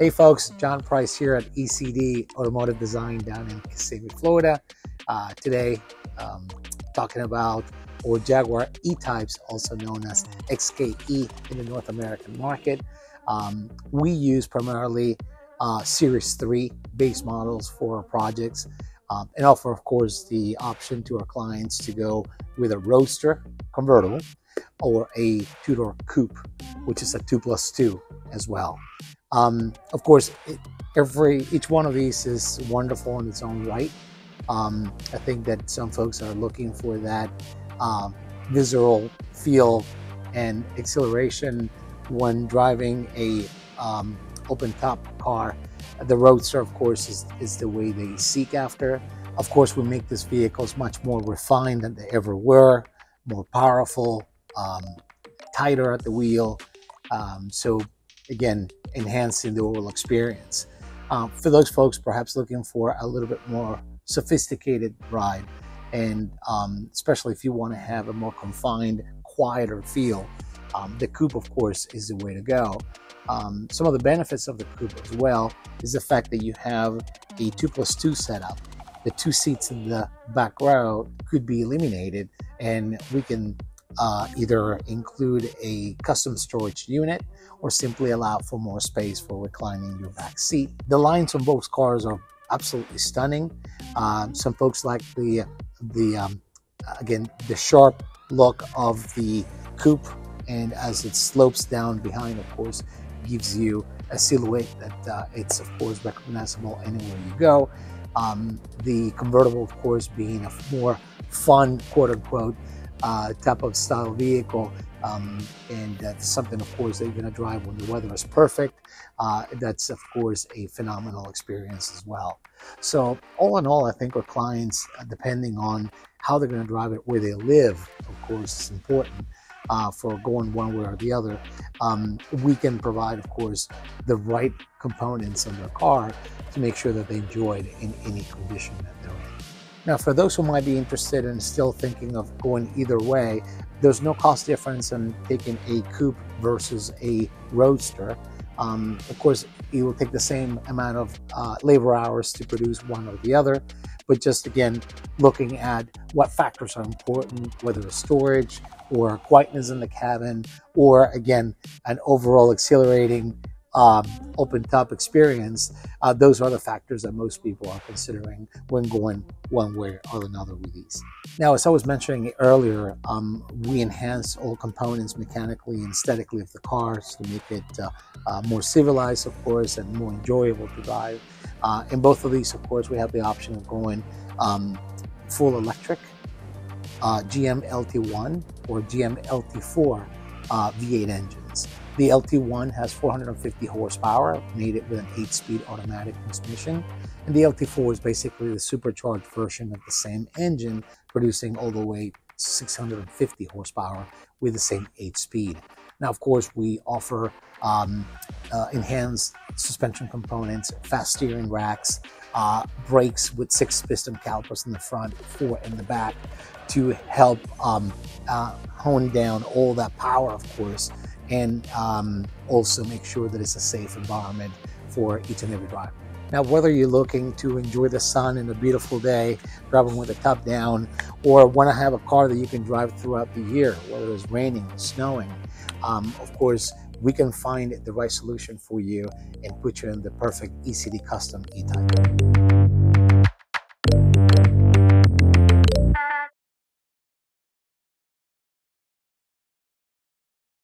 Hey folks, John Price here at ECD Automotive Design down in Kissimmee, Florida. Today, talking about our Jaguar E-Types, also known as XKE in the North American market. We use primarily Series 3 base models for our projects and offer, of course, the option to our clients to go with a Roadster convertible or a two-door coupe, which is a 2+2 as well. Of course, each one of these is wonderful in its own right. I think that some folks are looking for that visceral feel and exhilaration when driving a open-top car. The Roadster, of course, is the way they seek after. Of course, we make these vehicles much more refined than they ever were, more powerful, tighter at the wheel. So again, enhancing the overall experience. For those folks perhaps looking for a little bit more sophisticated ride, and especially if you want to have a more confined, quieter feel, the coupe, of course, is the way to go. Some of the benefits of the coupe as well is the fact that you have a 2+2 setup. The two seats in the back row could be eliminated, and we can either include a custom storage unit or simply allow for more space for reclining your back seat. The lines on both cars are absolutely stunning. Some folks like the sharp look of the coupe, and as it slopes down behind, of course, gives you a silhouette that it's, of course, recognizable anywhere you go. The convertible, of course, being a more fun, quote-unquote, type of style vehicle, and that's something, of course, that you're going to drive when the weather is perfect. That's, of course, a phenomenal experience as well. So all in all, I think our clients, depending on how they're going to drive it, where they live, of course, is important for going one way or the other. We can provide, of course, the right components in their car to make sure that they enjoy it in any condition that they're in. Now, for those who might be interested and still thinking of going either way, there's no cost difference in taking a coupe versus a Roadster. Of course, it will take the same amount of labor hours to produce one or the other, but just again, looking at what factors are important, whether it's storage or quietness in the cabin, or again, an overall exhilarating open-top experience, those are the factors that most people are considering when going one way or another with these. Now, as I was mentioning earlier, we enhance all components mechanically and aesthetically of the cars to make it more civilized, of course, and more enjoyable to drive. In both of these, of course, we have the option of going full electric, GM LT1 or GM LT4 V8 engines. The LT1 has 450 horsepower, made it with an 8-speed automatic transmission, and the LT4 is basically the supercharged version of the same engine, producing all the way 650 horsepower with the same 8-speed. Now, of course, we offer enhanced suspension components, fast steering racks, brakes with 6 piston calipers in the front, 4 in the back, to help hone down all that power, of course, and also make sure that it's a safe environment for each and every driver. Now, whether you're looking to enjoy the sun in a beautiful day, driving with the top down, or want to have a car that you can drive throughout the year, whether it's raining or snowing, of course, we can find the right solution for you and put you in the perfect ECD custom E-Type.